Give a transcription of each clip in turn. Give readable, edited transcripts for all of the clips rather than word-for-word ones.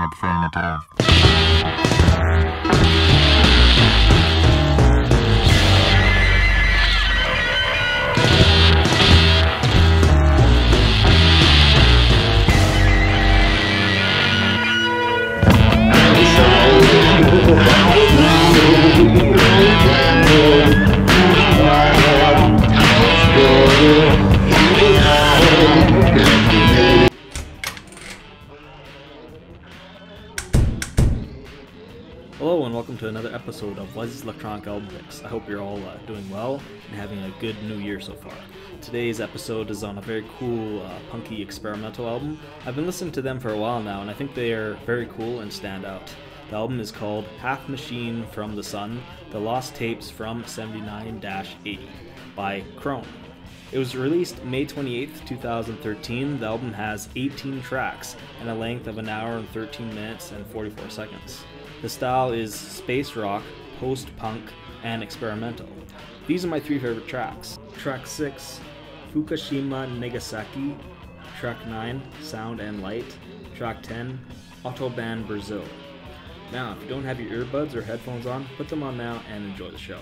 bad thing at all. Hello and welcome to another episode of Leslie's Electronic Album Picks. I hope you're all doing well and having a good new year so far. Today's episode is on a very cool, punky experimental album. I've been listening to them for a while now and I think they are very cool and stand out. The album is called Half Machine From The Sun, The Lost Tapes From 79-80 by Chrome. It was released May 28th, 2013. The album has 18 tracks and a length of an hour and 13 minutes and 44 seconds. The style is space rock, post-punk, and experimental. These are my three favorite tracks. Track 6, Fukushima (Nagasaki). Track 9, Sound and Light. Track 10, Autobahn, Brazil. Now, if you don't have your earbuds or headphones on, put them on now and enjoy the show.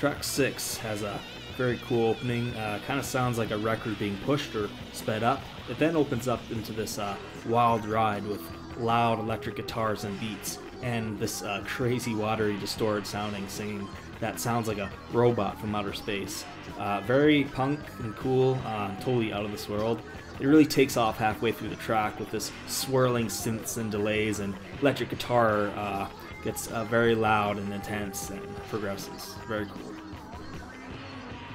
Track 6 has a very cool opening, kind of sounds like a record being pushed or sped up. It then opens up into this wild ride with loud electric guitars and beats, and this crazy watery distorted sounding singing that sounds like a robot from outer space. Very punk and cool, totally out of this world. It really takes off halfway through the track with this swirling synths and delays, and electric guitar gets very loud and intense and progresses. Very cool.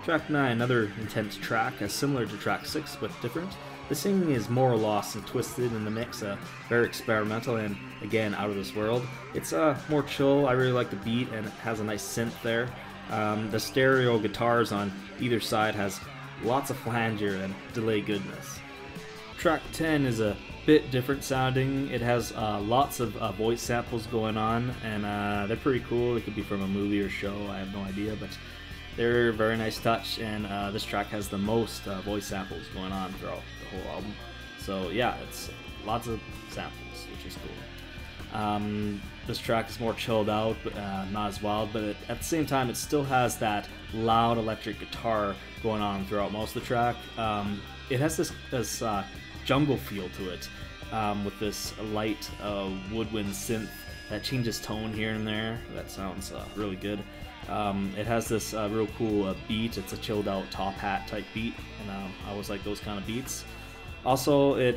Track 9, another intense track, similar to track 6 but different. The singing is more lost and twisted in the mix, very experimental and again out of this world. It's more chill. I really like the beat and it has a nice synth there. The stereo guitars on either side has lots of flanger and delay goodness. Track 10 is a bit different sounding. It has lots of voice samples going on, and they're pretty cool. It could be from a movie or show, I have no idea, but they're a very nice touch, and this track has the most voice samples going on throughout the whole album. So yeah, it's lots of samples, which is cool. This track is more chilled out, but not as wild, but at the same time it still has that loud electric guitar going on throughout most of the track. It has this, this jungle feel to it, with this light woodwind synth that changes tone here and there. That sounds really good. It has this real cool beat. It's a chilled out top hat type beat, and I always like those kind of beats. Also, it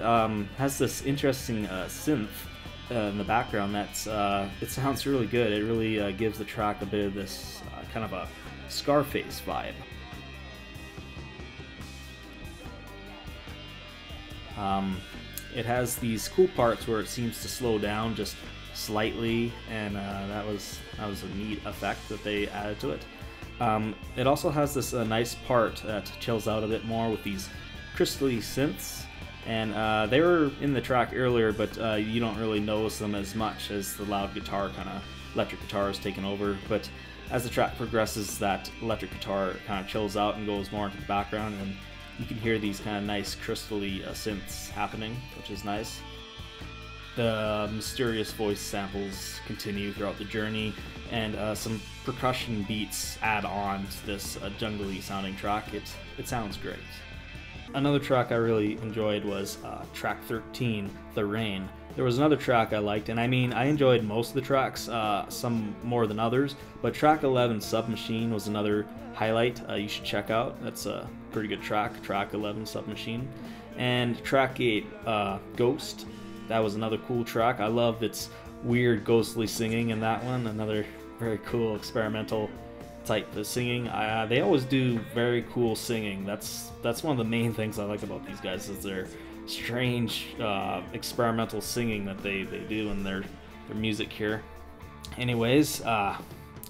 has this interesting synth in the background that's it sounds really good. It really gives the track a bit of this kind of a Scarface vibe. It has these cool parts where it seems to slow down just slightly, and that was a neat effect that they added to it. It also has this nice part that chills out a bit more with these crystally synths, and they were in the track earlier, but you don't really notice them as much as the loud guitar, kind of electric guitar, is taken over. But as the track progresses, that electric guitar kind of chills out and goes more into the background, and you can hear these kind of nice crystally synths happening, which is nice. The mysterious voice samples continue throughout the journey, and some percussion beats add on to this jungly sounding track. It sounds great. Another track I really enjoyed was track 13, The Rain. There was another track I liked, and I mean, I enjoyed most of the tracks, some more than others, but track 11, Submachine, was another highlight you should check out. That's a pretty good track, track 11, Submachine. And track 8, Ghost. That was another cool track. I love its weird ghostly singing in that one. Another very cool experimental type of singing. They always do very cool singing. That's one of the main things I like about these guys, is their strange experimental singing that they do in their music here. Anyways,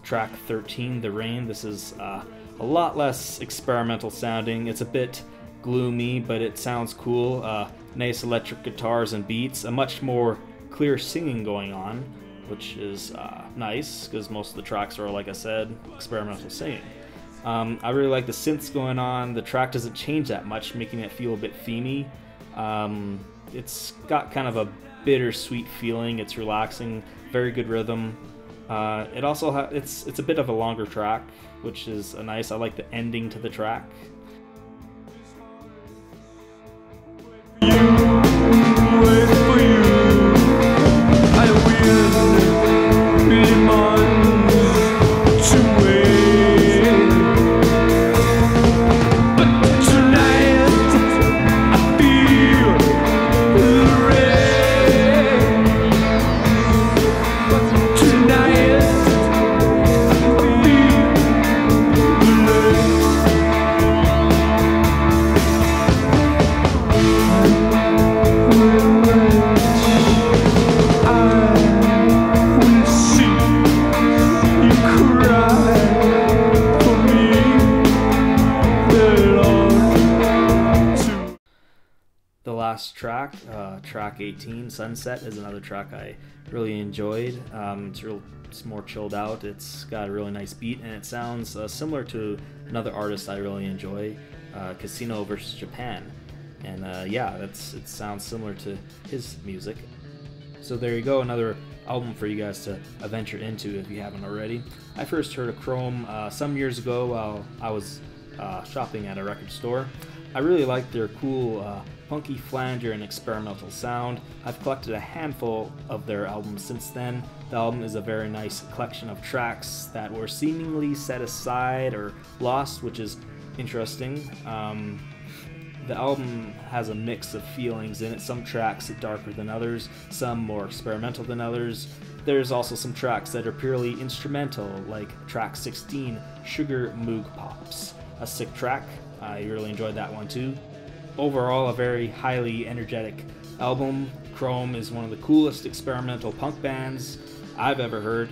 track 13, The Rain. This is a lot less experimental sounding. It's a bit gloomy, but it sounds cool. Nice electric guitars and beats, a much more clear singing going on, which is nice, because most of the tracks are, like I said, experimental singing. I really like the synths going on. The track doesn't change that much, making it feel a bit themey. It's got kind of a bittersweet feeling. It's relaxing, very good rhythm. It also it's a bit of a longer track, which is nice. I like the ending to the track. Last track, track 18, Sunset, is another track I really enjoyed. It's more chilled out. It's got a really nice beat, and it sounds similar to another artist I really enjoy, Casino vs Japan, and yeah, it sounds similar to his music. So there you go, another album for you guys to venture into if you haven't already. I first heard of Chrome some years ago while I was shopping at a record store. I really like their cool funky flanger and experimental sound. I've collected a handful of their albums since then. The album is a very nice collection of tracks that were seemingly set aside or lost, which is interesting. The album has a mix of feelings in it. Some tracks are darker than others, some more experimental than others. There's also some tracks that are purely instrumental, like track 16, Sugar Moog Pops. A sick track. I really enjoyed that one too. Overall, a very highly energetic album. Chrome is one of the coolest experimental punk bands I've ever heard.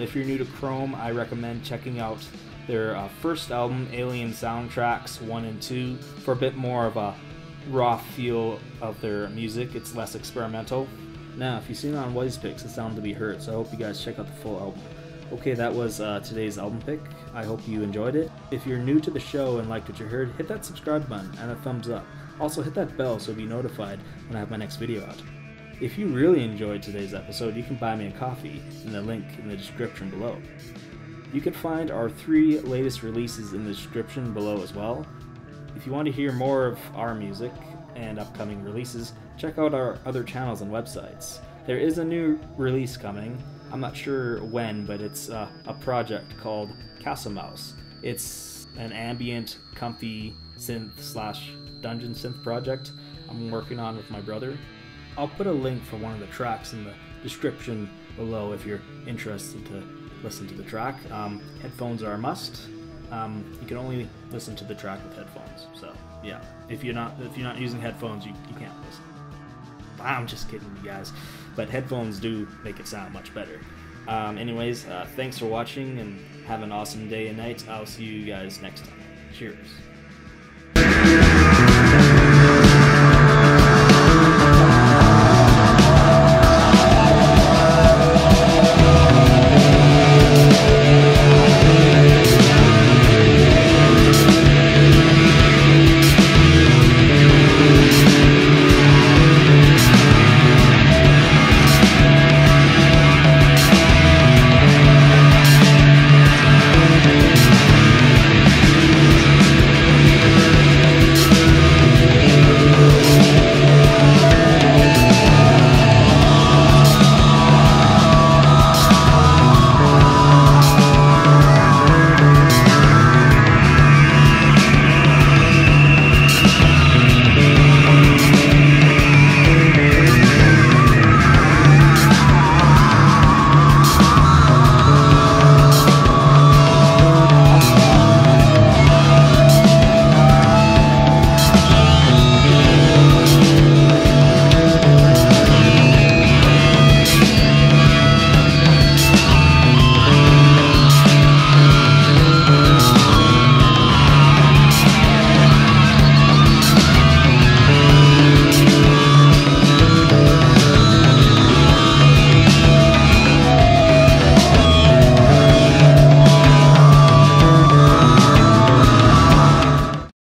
If you're new to Chrome, I recommend checking out their first album, Alien Soundtracks 1 and 2, for a bit more of a raw feel of their music. It's less experimental. Now, if you've seen it on WisePix, it's bound to be heard, so I hope you guys check out the full album. Okay, that was today's album pick. I hope you enjoyed it. If you're new to the show and liked what you heard, hit that subscribe button and a thumbs up. Also, hit that bell so you'll be notified when I have my next video out. If you really enjoyed today's episode, you can buy me a coffee in the link in the description below. You can find our 3 latest releases in the description below as well. If you want to hear more of our music and upcoming releases, check out our other channels and websites. There is a new release coming. I'm not sure when, but it's a project called Castle Mouse. It's an ambient, comfy synth slash dungeon synth project I'm working on with my brother. I'll put a link for one of the tracks in the description below if you're interested to listen to the track. Headphones are a must. You can only listen to the track with headphones, so yeah. If you're not using headphones, you can't listen. I'm just kidding, you guys. But headphones do make it sound much better. Anyways, thanks for watching and have an awesome day and night. I'll see you guys next time. Cheers.